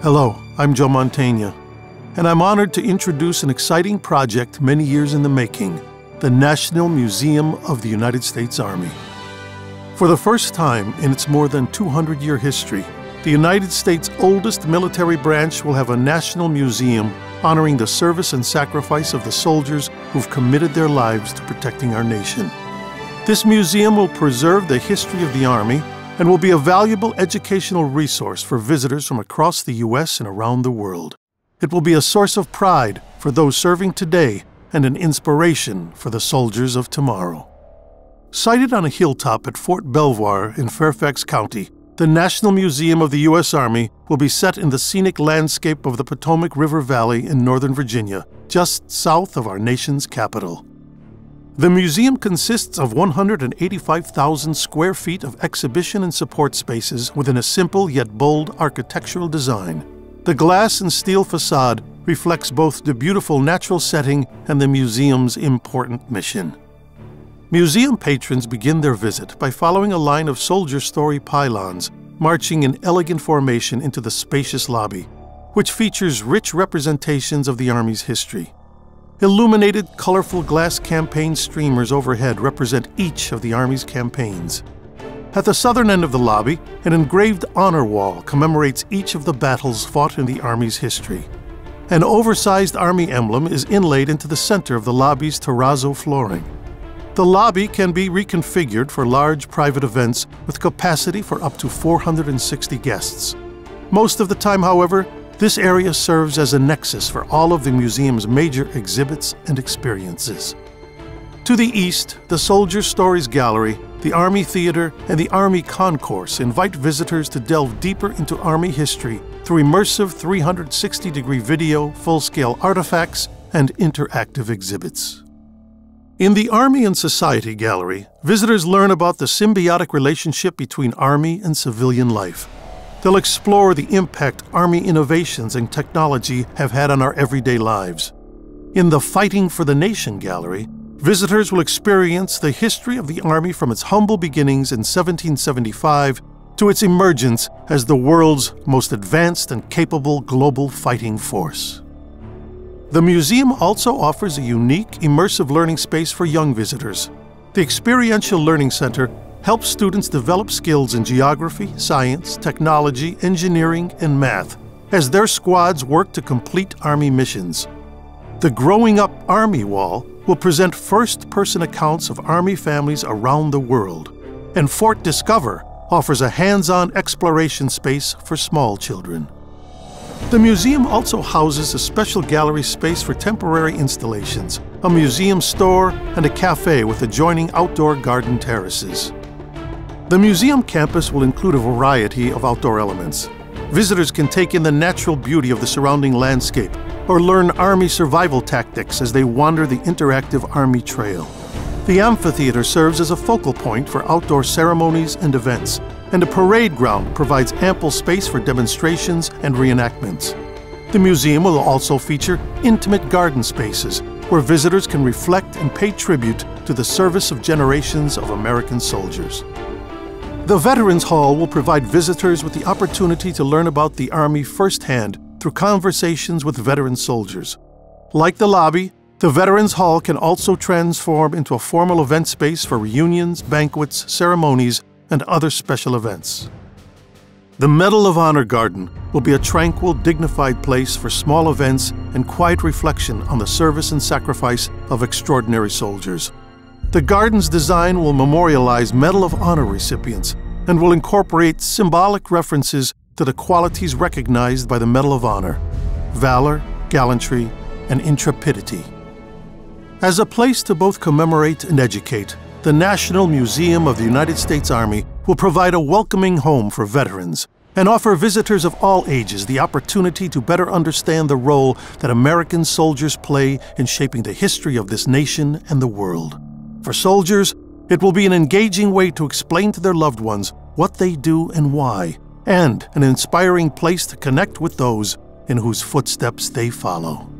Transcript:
Hello, I'm Joe Mantegna, and I'm honored to introduce an exciting project many years in the making, the National Museum of the United States Army. For the first time in its more than 200-year history, the United States' oldest military branch will have a national museum honoring the service and sacrifice of the soldiers who've committed their lives to protecting our nation. This museum will preserve the history of the Army and will be a valuable educational resource for visitors from across the U.S. and around the world. It will be a source of pride for those serving today and an inspiration for the soldiers of tomorrow. Sited on a hilltop at Fort Belvoir in Fairfax County, the National Museum of the U.S. Army will be set in the scenic landscape of the Potomac River Valley in Northern Virginia, just south of our nation's capital. The museum consists of 185,000 square feet of exhibition and support spaces within a simple yet bold architectural design. The glass and steel facade reflects both the beautiful natural setting and the museum's important mission. Museum patrons begin their visit by following a line of soldier story pylons, marching in elegant formation into the spacious lobby, which features rich representations of the Army's history. Illuminated, colorful glass campaign streamers overhead represent each of the Army's campaigns. At the southern end of the lobby, an engraved honor wall commemorates each of the battles fought in the Army's history. An oversized Army emblem is inlaid into the center of the lobby's terrazzo flooring. The lobby can be reconfigured for large private events with capacity for up to 460 guests. Most of the time, however, this area serves as a nexus for all of the museum's major exhibits and experiences. To the east, the Soldier Stories Gallery, the Army Theater, and the Army Concourse invite visitors to delve deeper into Army history through immersive 360-degree video, full-scale artifacts, and interactive exhibits. In the Army and Society Gallery, visitors learn about the symbiotic relationship between Army and civilian life. They'll explore the impact Army innovations and technology have had on our everyday lives. In the Fighting for the Nation Gallery, visitors will experience the history of the Army from its humble beginnings in 1775 to its emergence as the world's most advanced and capable global fighting force. The museum also offers a unique, immersive learning space for young visitors. The Experiential Learning Center helps students develop skills in geography, science, technology, engineering, and math as their squads work to complete Army missions. The Growing Up Army Wall will present first-person accounts of Army families around the world, and Fort Discover offers a hands-on exploration space for small children. The museum also houses a special gallery space for temporary installations, a museum store, and a cafe with adjoining outdoor garden terraces. The museum campus will include a variety of outdoor elements. Visitors can take in the natural beauty of the surrounding landscape or learn Army survival tactics as they wander the interactive Army trail. The amphitheater serves as a focal point for outdoor ceremonies and events, and a parade ground provides ample space for demonstrations and reenactments. The museum will also feature intimate garden spaces where visitors can reflect and pay tribute to the service of generations of American soldiers. The Veterans Hall will provide visitors with the opportunity to learn about the Army firsthand through conversations with veteran soldiers. Like the lobby, the Veterans Hall can also transform into a formal event space for reunions, banquets, ceremonies, and other special events. The Medal of Honor Garden will be a tranquil, dignified place for small events and quiet reflection on the service and sacrifice of extraordinary soldiers. The garden's design will memorialize Medal of Honor recipients and will incorporate symbolic references to the qualities recognized by the Medal of Honor: valor, gallantry, and intrepidity. As a place to both commemorate and educate, the National Museum of the United States Army will provide a welcoming home for veterans and offer visitors of all ages the opportunity to better understand the role that American soldiers play in shaping the history of this nation and the world. For soldiers, it will be an engaging way to explain to their loved ones what they do and why, and an inspiring place to connect with those in whose footsteps they follow.